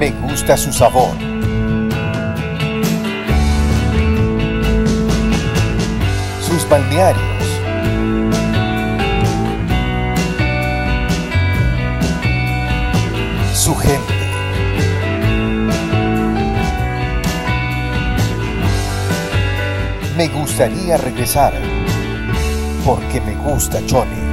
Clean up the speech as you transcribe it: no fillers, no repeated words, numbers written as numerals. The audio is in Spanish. me gusta su sabor. Sus balnearios. Su gente. Me gustaría regresar porque me gusta Chone.